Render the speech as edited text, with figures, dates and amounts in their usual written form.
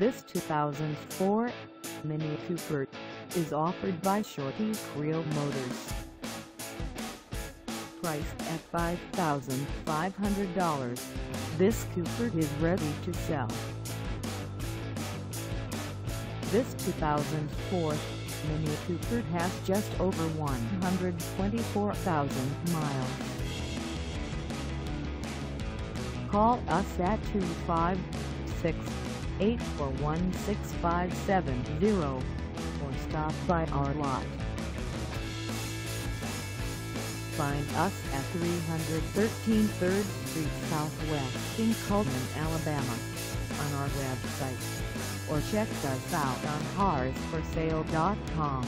This 2004 Mini Cooper is offered by Shorty Creel Motors. Priced at $5,500, this Cooper is ready to sell. This 2004 Mini Cooper has just over 124,000 miles. Call us at 256-841-6570 or stop by our lot. Find us at 313 3rd Street Southwest in Cullman, Alabama, on our website, or check us out on carsforsale.com.